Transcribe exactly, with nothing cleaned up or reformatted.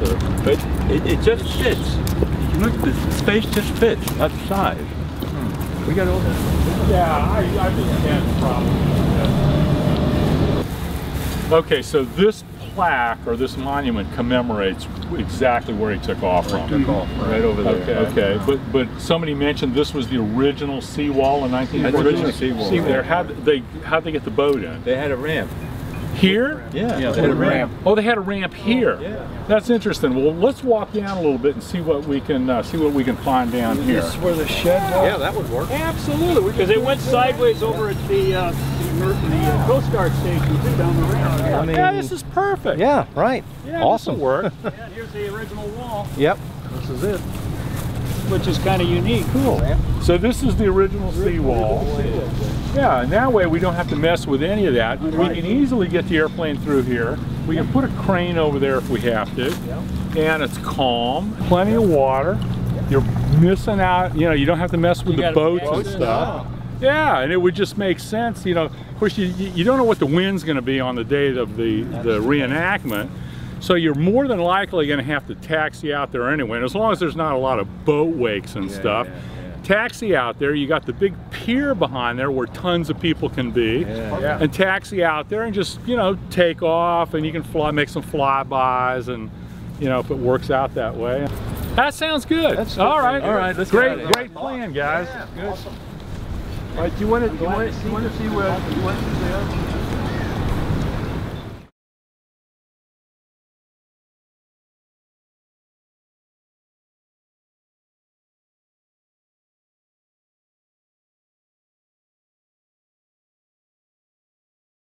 water, but it, it just fits. You look, the space just fits outside. Hmm. We got all that. Yeah, I, I understand the problem. Okay, so this plaque or this monument commemorates exactly where he took off from. Took off, right? Right over there. Okay, okay. Yeah. But but somebody mentioned this was the original seawall in nineteen forty. The original seawall. How they how'd they get the boat in? They had a ramp. Here? Yeah, yeah, they had a ramp. Oh, they had a ramp here. Yeah. That's interesting. Well, let's walk down a little bit and see what we can uh, see what we can find down this here. This is where the shed was. Yeah, that would work. Absolutely, because it went sideways over at the uh, the Coast Guard station too, down the ramp. I mean, yeah, this is perfect. Yeah, right. Yeah, awesome work. Yeah, and here's the original wall. Yep, this is it. Which is kind of unique. Cool. So this is the original seawall. Yeah, and that way we don't have to mess with any of that. We can easily get the airplane through here. We can put a crane over there if we have to. And it's calm, plenty of water. You're missing out, you know, you don't have to mess with the boats and stuff. Yeah, and it would just make sense, you know. Of course, you, you don't know what the wind's gonna be on the day of the, the reenactment. So you're more than likely going to have to taxi out there anyway, and as long as there's not a lot of boat wakes and yeah, stuff. Yeah, yeah. Taxi out there, you got the big pier behind there where tons of people can be, yeah, yeah. And taxi out there and just, you know, take off, and you can fly, make some flybys, and, you know, if it works out that way. That sounds good. That's all right, all right. Let's great, great plan, guys. Yeah, good. Awesome. All right, do you want to? Do you want to see where? Do you want to see there?